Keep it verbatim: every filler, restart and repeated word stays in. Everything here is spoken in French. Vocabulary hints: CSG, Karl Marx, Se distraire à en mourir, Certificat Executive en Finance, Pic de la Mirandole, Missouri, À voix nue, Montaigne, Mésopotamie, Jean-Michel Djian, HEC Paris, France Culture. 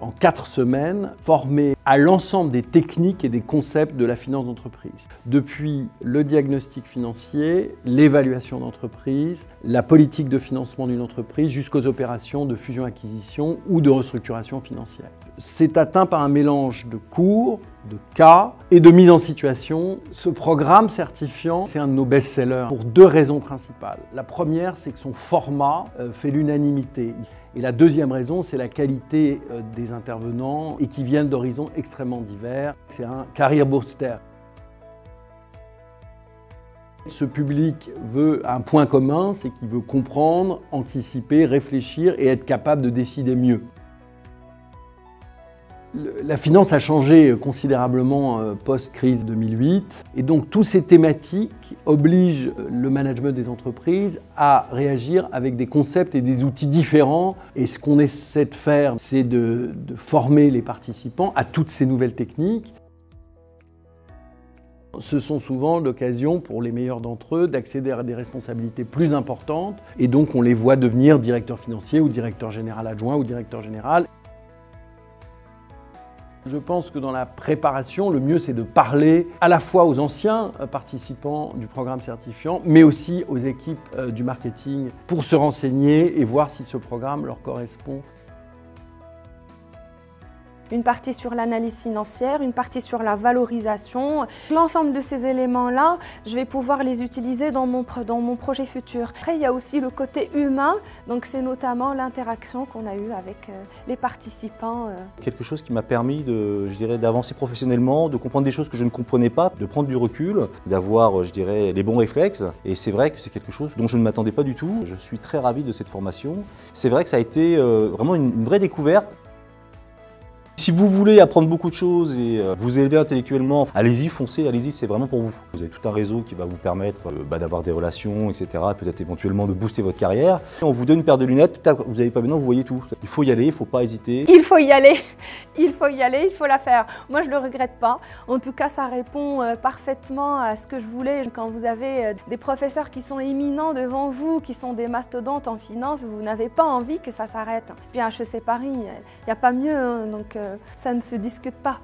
en quatre semaines, formés à l'ensemble des techniques et des concepts de la finance d'entreprise. Depuis le diagnostic financier, l'évaluation d'entreprise, la politique de financement d'une entreprise, jusqu'aux opérations de fusion-acquisition ou de restructuration financière. C'est atteint par un mélange de cours, de cas et de mise en situation. Ce programme certifiant, c'est un de nos best-sellers pour deux raisons principales. La première, c'est que son format fait l'unanimité. Et la deuxième raison, c'est la qualité des intervenants et qui viennent d'horizons extrêmement divers. C'est un career booster. Ce public veut un point commun, c'est qu'il veut comprendre, anticiper, réfléchir et être capable de décider mieux. La finance a changé considérablement post-crise deux mille huit et donc toutes ces thématiques obligent le management des entreprises à réagir avec des concepts et des outils différents. Et ce qu'on essaie de faire, c'est de, de former les participants à toutes ces nouvelles techniques. Ce sont souvent l'occasion pour les meilleurs d'entre eux d'accéder à des responsabilités plus importantes et donc on les voit devenir directeur financier ou directeur général adjoint ou directeur général. Je pense que dans la préparation, le mieux c'est de parler à la fois aux anciens participants du programme certifiant, mais aussi aux équipes du marketing pour se renseigner et voir si ce programme leur correspond. Une partie sur l'analyse financière, une partie sur la valorisation. L'ensemble de ces éléments-là, je vais pouvoir les utiliser dans mon, dans mon projet futur. Après, il y a aussi le côté humain, donc c'est notamment l'interaction qu'on a eue avec les participants. Quelque chose qui m'a permis de, je dirais, d'avancer professionnellement, de comprendre des choses que je ne comprenais pas, de prendre du recul, d'avoir, je dirais, les bons réflexes. Et c'est vrai que c'est quelque chose dont je ne m'attendais pas du tout. Je suis très ravi de cette formation. C'est vrai que ça a été vraiment une, une vraie découverte. Si vous voulez apprendre beaucoup de choses et vous élever intellectuellement, allez-y, foncez, allez-y, c'est vraiment pour vous. Vous avez tout un réseau qui va vous permettre bah, d'avoir des relations, et cetera, peut-être éventuellement de booster votre carrière. On vous donne une paire de lunettes, vous n'avez pas maintenant, vous voyez tout. Il faut y aller, il ne faut pas hésiter. Il faut y aller, il faut y aller, il faut la faire. Moi, je ne le regrette pas. En tout cas, ça répond parfaitement à ce que je voulais. Quand vous avez des professeurs qui sont éminents devant vous, qui sont des mastodontes en finance, vous n'avez pas envie que ça s'arrête. Puis à H E C Paris, il n'y a pas mieux, donc... ça ne se discute pas.